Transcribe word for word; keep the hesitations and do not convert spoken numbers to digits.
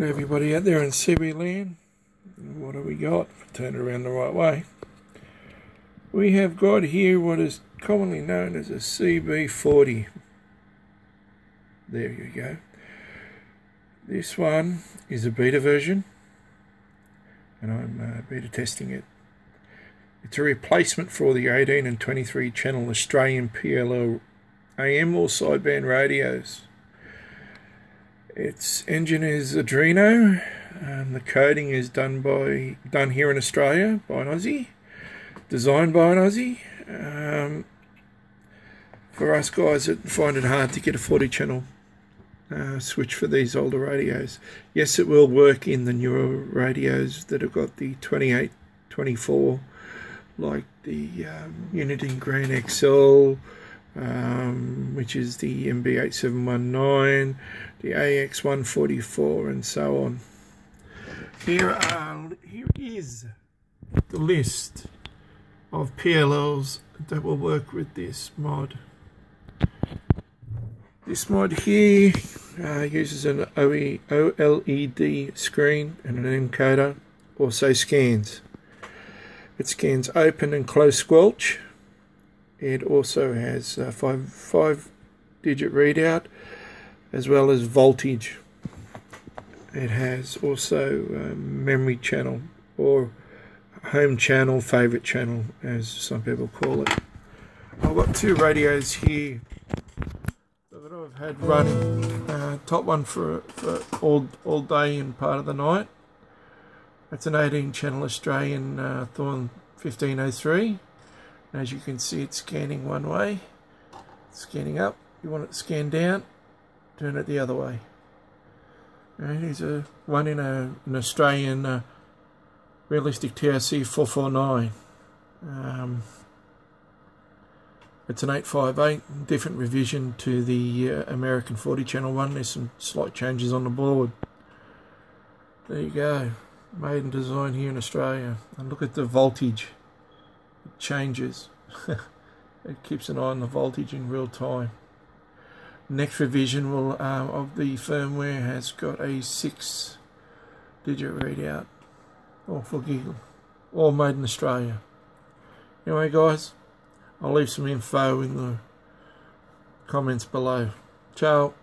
Everybody out there in C B land, what have we got? Turn it around the right way. We have got here what is commonly known as a C B forty. There you go. This one is a beta version, and I'm uh, beta testing it. It's a replacement for the eighteen and twenty-three channel Australian P L L A M or sideband radios. Its engine is Adreno. Um, the coding is done by done here in Australia by an Aussie, designed by an Aussie. Um, for us guys that find it hard to get a forty channel uh, switch for these older radios, yes, it will work in the newer radios that have got the twenty-eight, twenty-four, like the um, Unity Grand X L. Um, which is the M B eight seven one nine, the A X one forty-four, and so on. Here are, here is the list of P L Ls that will work with this mod. This mod here uh, uses an O L E D screen and an encoder, also scans. It scans open and close squelch. It also has a five, five digit readout as well as voltage. It has also a memory channel or home channel, favorite channel as some people call it. I've got two radios here that I've had running. Uh, top one for, for all, all day and part of the night. That's an eighteen channel Australian uh, Thorn fifteen oh three. As you can see, it's scanning one way, it's scanning up. You want it to scan down, turn it the other way. And here's a one in a, an Australian uh, realistic T R C four forty-nine. Um, it's an eight five eight, different revision to the uh, American forty channel one. There's some slight changes on the board. There you go, made and designed here in Australia. And look at the voltage. It changes. It keeps an eye on the voltage in real time. Next revision will um, of the firmware has got a six digit readout. All for giggle. All made in Australia. Anyway guys, I'll leave some info in the comments below. Ciao.